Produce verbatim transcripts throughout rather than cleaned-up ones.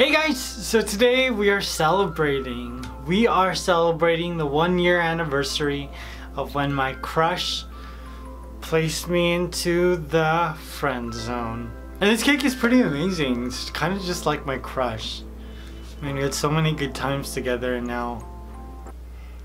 Hey guys, so today we are celebrating. We are celebrating the one year anniversary of when my crush placed me into the friend zone. And this cake is pretty amazing. It's kind of just like my crush. I mean, we had so many good times together and now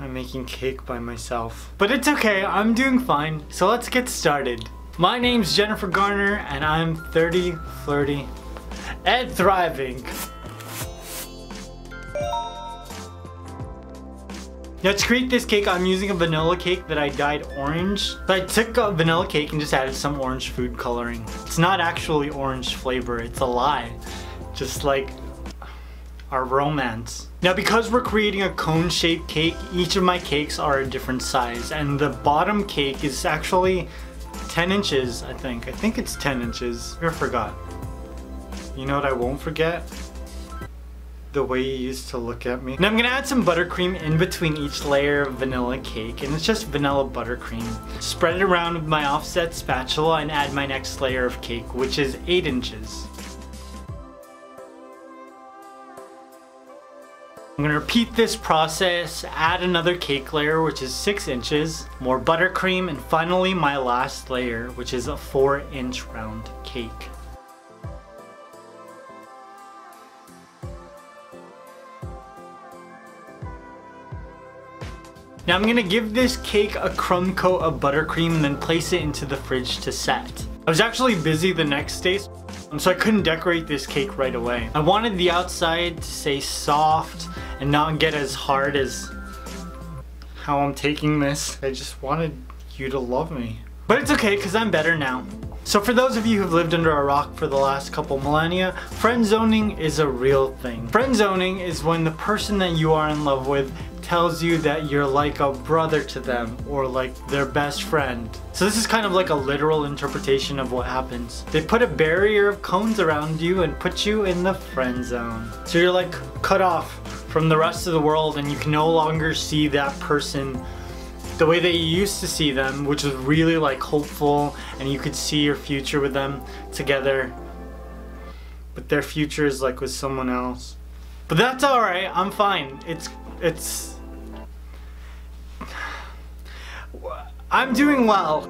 I'm making cake by myself. But it's okay, I'm doing fine. So let's get started. My name's Jennifer Garner and I'm thirty, flirty, and thriving. Now to create this cake, I'm using a vanilla cake that I dyed orange. So I took a vanilla cake and just added some orange food coloring. It's not actually orange flavor, it's a lie. Just like our romance. Now because we're creating a cone-shaped cake, each of my cakes are a different size. And the bottom cake is actually ten inches, I think. I think it's ten inches. I forgot. You know what I won't forget? The way you used to look at me. Now I'm gonna add some buttercream in between each layer of vanilla cake, and it's just vanilla buttercream. Spread it around with my offset spatula and add my next layer of cake, which is eight inches. I'm gonna repeat this process, add another cake layer, which is six inches, more buttercream, and finally my last layer, which is a four inch round cake. Now I'm gonna give this cake a crumb coat of buttercream and then place it into the fridge to set. I was actually busy the next day, so I couldn't decorate this cake right away. I wanted the outside to stay soft and not get as hard as how I'm taking this. I just wanted you to love me. But it's okay, because I'm better now. So for those of you who've lived under a rock for the last couple millennia, friend zoning is a real thing. Friend zoning is when the person that you are in love with tells you that you're like a brother to them or like their best friend. So this is kind of like a literal interpretation of what happens. They put a barrier of cones around you and put you in the friend zone. So you're like cut off from the rest of the world and you can no longer see that person the way that you used to see them, which was really like hopeful and you could see your future with them together. But their future is like with someone else. But that's all right, I'm fine. It's it's I'm doing well.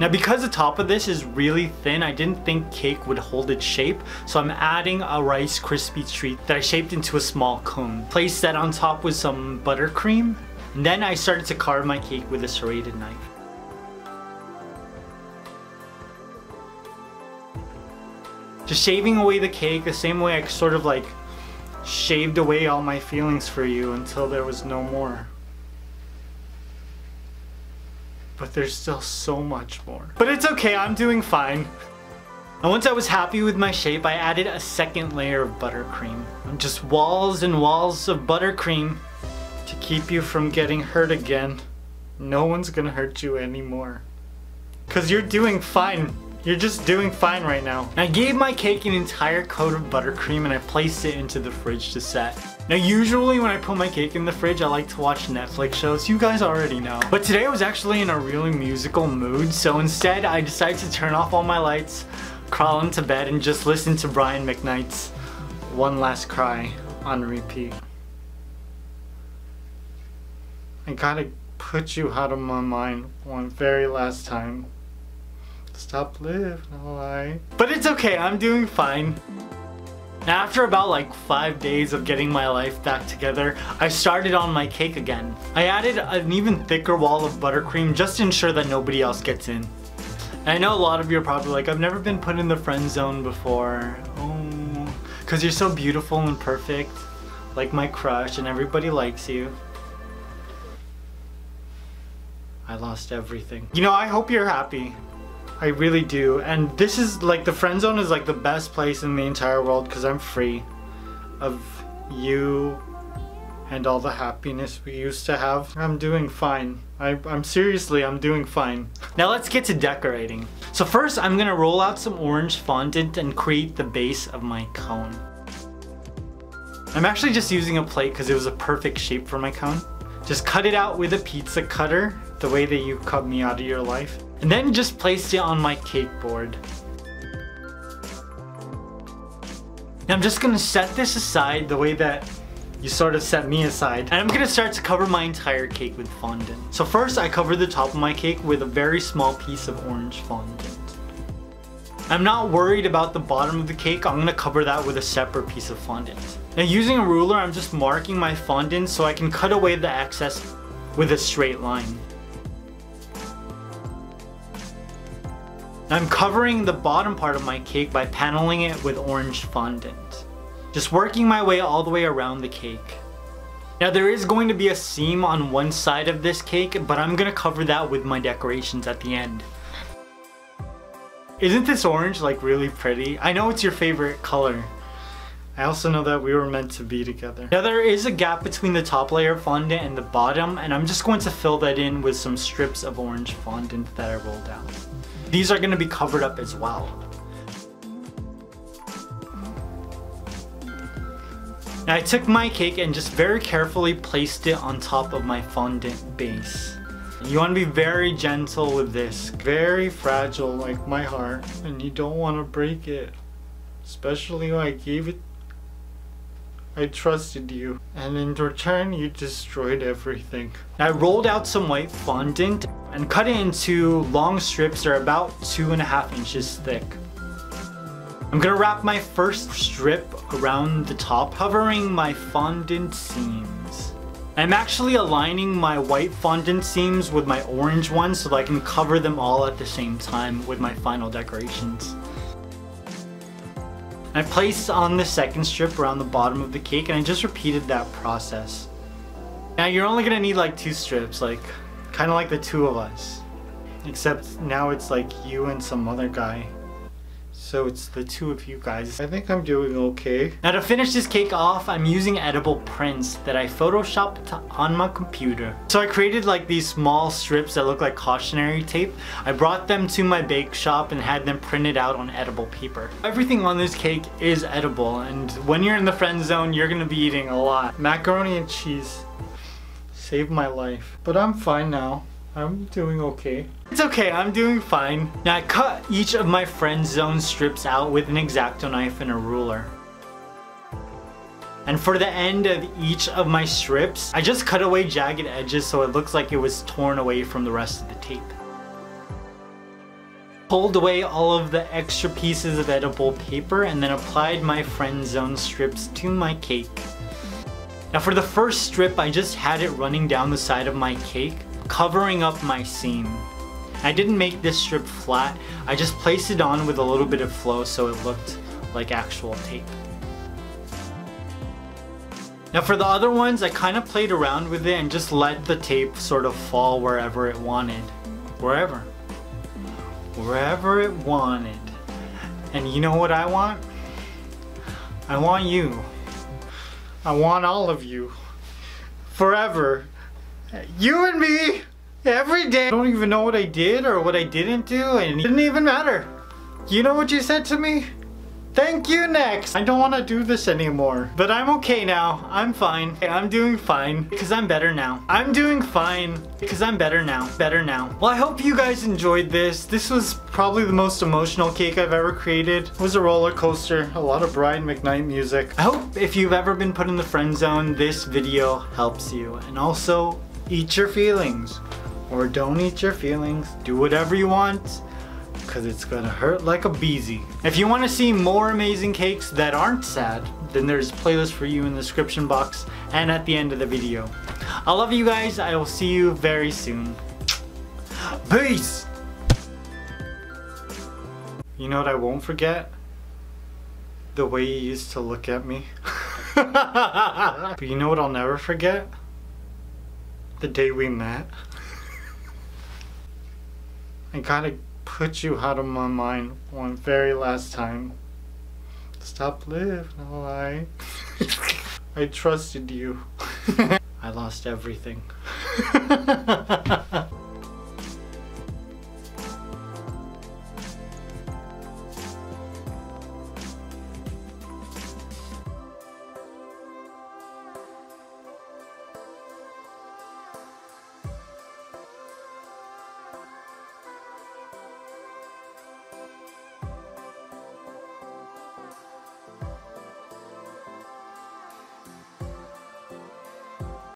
Now because the top of this is really thin, I didn't think cake would hold its shape, so I'm adding a Rice Krispie treat that I shaped into a small cone. Place that on top with some buttercream, and then I started to carve my cake with a serrated knife. Just shaving away the cake the same way I sort of like shaved away all my feelings for you until there was no more. But there's still so much more. But it's okay, I'm doing fine. And once I was happy with my shape, I added a second layer of buttercream. Just walls and walls of buttercream to keep you from getting hurt again. No one's gonna hurt you anymore. Cause you're doing fine. You're just doing fine right now. I gave my cake an entire coat of buttercream and I placed it into the fridge to set. Now usually when I put my cake in the fridge, I like to watch Netflix shows. You guys already know. But today I was actually in a really musical mood, so instead I decided to turn off all my lights, crawl into bed, and just listen to Brian McKnight's One Last Cry on repeat. I gotta put you out of my mind one very last time. Stop living a lie. But it's okay, I'm doing fine. After about like five days of getting my life back together, I started on my cake again. I added an even thicker wall of buttercream just to ensure that nobody else gets in. And I know a lot of you are probably like, I've never been put in the friend zone before. Oh, because you're so beautiful and perfect, like my crush, and everybody likes you. I lost everything. You know, I hope you're happy. I really do, and this is like the friend zone is like the best place in the entire world because I'm free of you and all the happiness we used to have. I'm doing fine. I, I'm seriously, I'm doing fine. Now let's get to decorating. So first I'm gonna roll out some orange fondant and create the base of my cone. I'm actually just using a plate because it was a perfect shape for my cone. Just cut it out with a pizza cutter the way that you cut me out of your life. And then just placed it on my cake board. Now I'm just gonna set this aside the way that you sort of set me aside, and I'm gonna start to cover my entire cake with fondant. So first I cover the top of my cake with a very small piece of orange fondant. I'm not worried about the bottom of the cake, I'm gonna cover that with a separate piece of fondant. Now using a ruler I'm just marking my fondant so I can cut away the excess with a straight line. I'm covering the bottom part of my cake by paneling it with orange fondant. Just working my way all the way around the cake. Now there is going to be a seam on one side of this cake, but I'm gonna cover that with my decorations at the end. Isn't this orange like really pretty? I know it's your favorite color. I also know that we were meant to be together. Now there is a gap between the top layer of fondant and the bottom, and I'm just going to fill that in with some strips of orange fondant that I rolled out. These are gonna be covered up as well. Now I took my cake and just very carefully placed it on top of my fondant base. You want to be very gentle with this. Very fragile, like my heart, and you don't want to break it. Especially when I gave it, I trusted you. And in return, you destroyed everything. I rolled out some white fondant and cut it into long strips that are about two and a half inches thick. I'm gonna wrap my first strip around the top, covering my fondant seams. I'm actually aligning my white fondant seams with my orange ones so that I can cover them all at the same time with my final decorations. I placed on the second strip around the bottom of the cake, and I just repeated that process. Now you're only gonna need like two strips, like kind of like the two of us. Except now it's like you and some other guy. So it's the two of you guys. I think I'm doing okay. Now to finish this cake off, I'm using edible prints that I photoshopped on my computer. So I created like these small strips that look like cautionary tape. I brought them to my bake shop and had them printed out on edible paper. Everything on this cake is edible, and when you're in the friend zone, you're gonna be eating a lot. Macaroni and cheese saved my life, but I'm fine now. I'm doing okay. It's okay, I'm doing fine. Now I cut each of my friend zone strips out with an X-Acto knife and a ruler. And for the end of each of my strips, I just cut away jagged edges so it looks like it was torn away from the rest of the tape. Pulled away all of the extra pieces of edible paper and then applied my friend zone strips to my cake. Now for the first strip, I just had it running down the side of my cake, covering up my seam. I didn't make this strip flat, I just placed it on with a little bit of flow so it looked like actual tape. Now for the other ones, I kind of played around with it and just let the tape sort of fall wherever it wanted. Wherever. Wherever it wanted. And you know what I want? I want you. I want all of you. Forever. You and me, every day. I don't even know what I did or what I didn't do, and it didn't even matter. You know what you said to me? Thank you, next. I don't want to do this anymore. But I'm okay now. I'm fine. I'm doing fine because I'm better now. I'm doing fine because I'm better now. Better now. Well, I hope you guys enjoyed this. This was probably the most emotional cake I've ever created. It was a roller coaster. A lot of Brian McKnight music. I hope if you've ever been put in the friend zone, this video helps you. And also, eat your feelings, or don't eat your feelings. Do whatever you want, because it's gonna hurt like a beezy. If you want to see more amazing cakes that aren't sad, then there's a playlist for you in the description box and at the end of the video. I love you guys. I will see you very soon. Peace! You know what I won't forget? The way you used to look at me. But you know what I'll never forget? The day we met. I gotta put you out of my mind one very last time. Stop living a lie. I trusted you. I lost everything.